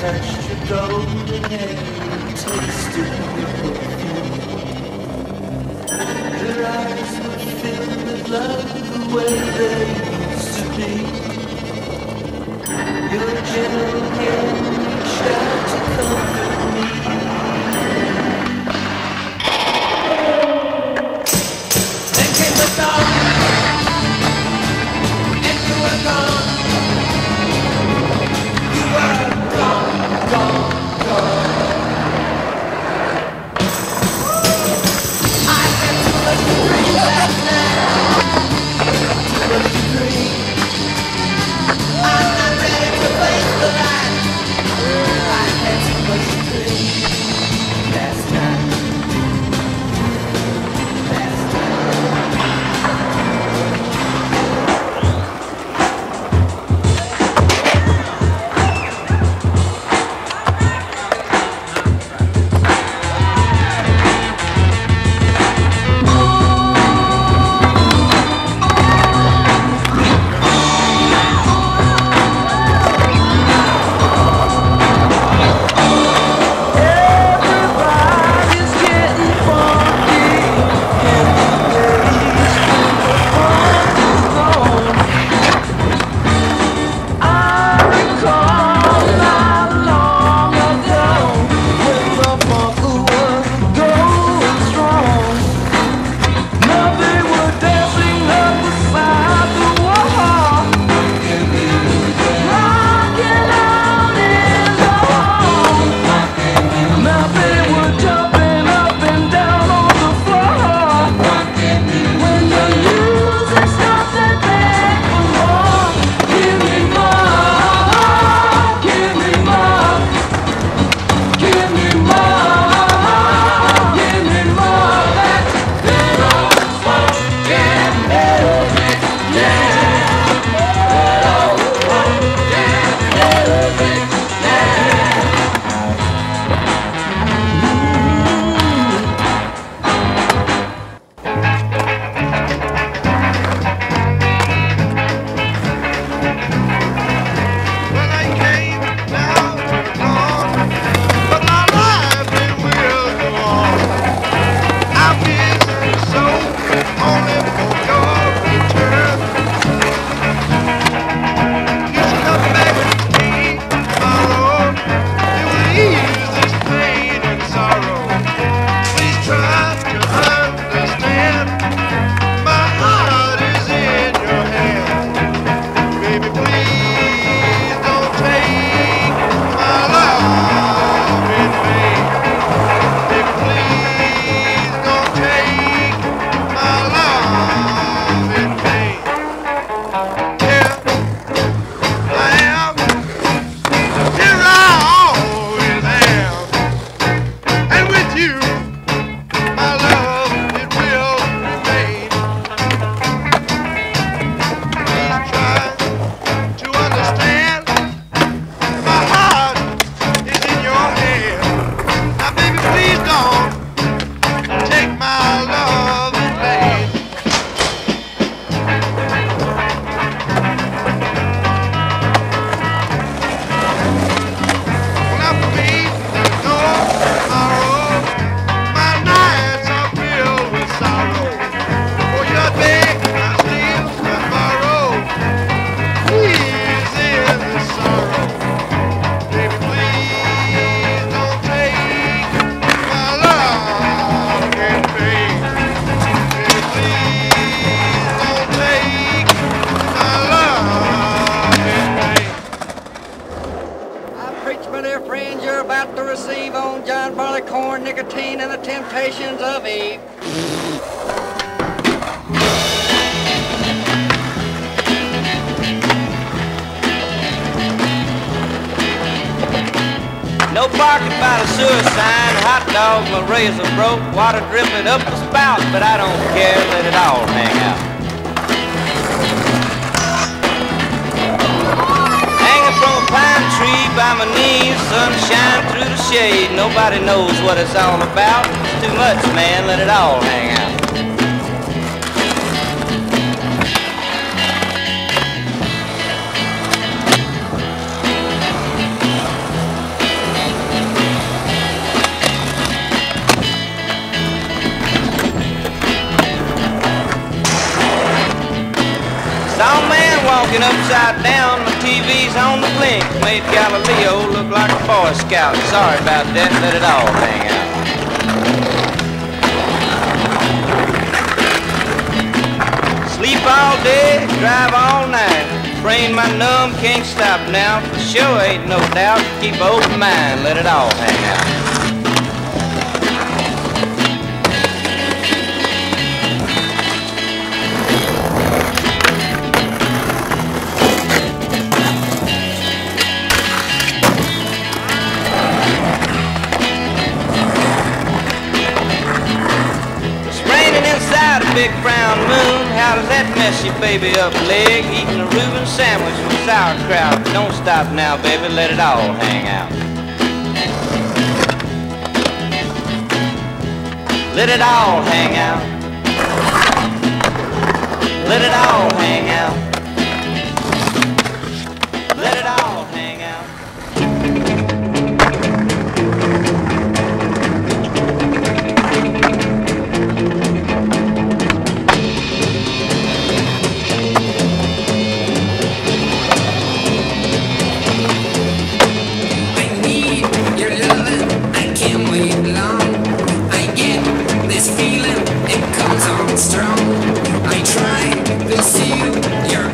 touched your golden hair and tasted your perfume. Your eyes were filled with love the way they used to be. Your gentle hand reached out to comfort me. Then came the dawn, and you were gone. upside down, my TV's on the blink. Made Galileo look like a Boy Scout. Sorry about that, let it all hang out. Sleep all day, drive all night. Brain my numb, can't stop now. For sure ain't no doubt, keep open mind, let it all hang out. Big brown moon, how does that mess your baby up leg? Eating a Reuben sandwich with sauerkraut. Don't stop now, baby, let it all hang out. Let it all hang out. Let it all hang out. Let it all hang out. This feeling, it comes on strong. I try to see you, you're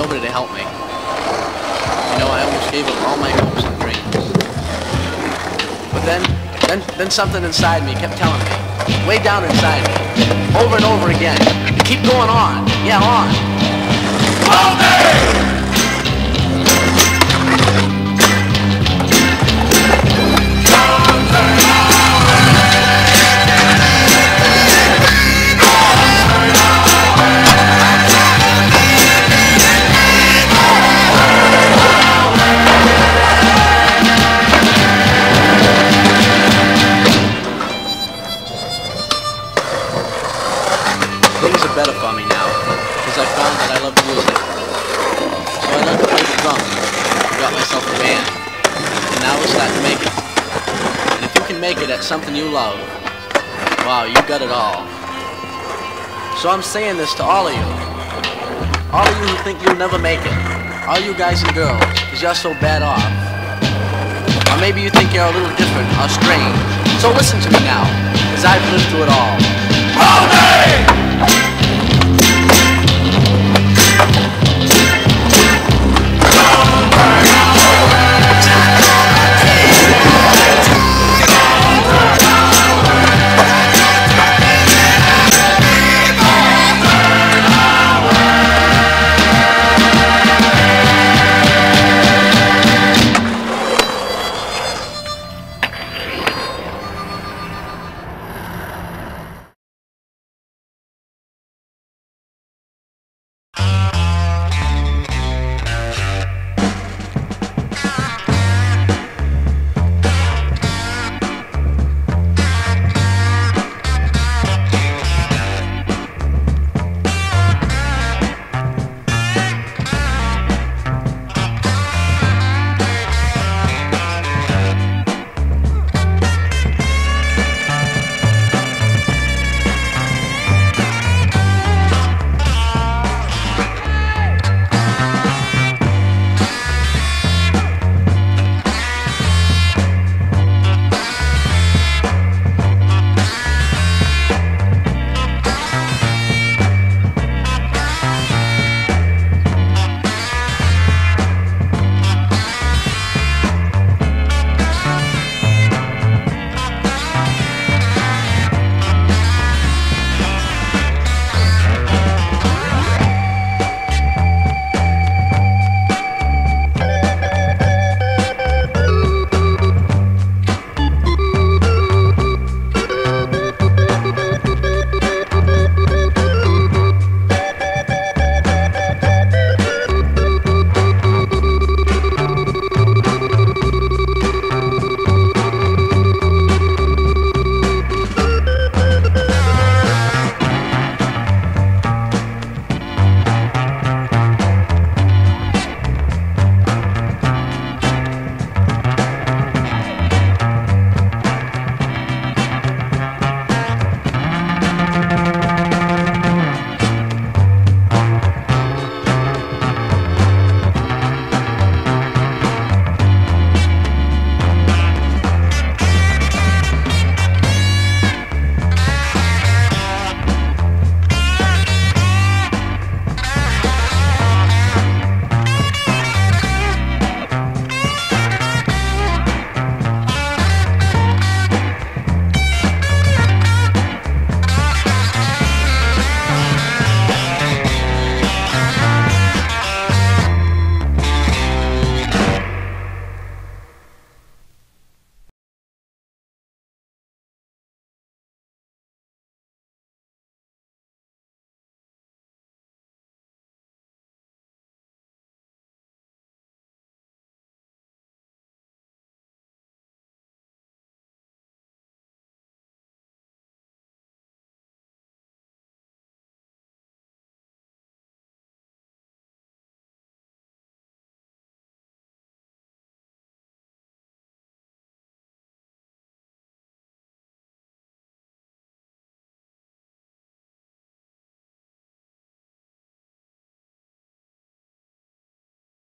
nobody to help me. You know, I almost gave up all my hopes and dreams. But then something inside me kept telling me, way down inside me, over and over again, keep going on, yeah, on. Hold me! Things are better for me now, because I found that I love music. So I learned to play the drums, got myself a band, and now it's starting to make it. And if you can make it at something you love, wow, you got it all. So I'm saying this to all of you. All of you who think you'll never make it. All you guys and girls, because you're so bad off. Or maybe you think you're a little different or strange. So listen to me now, because I've lived through it all. Hold me!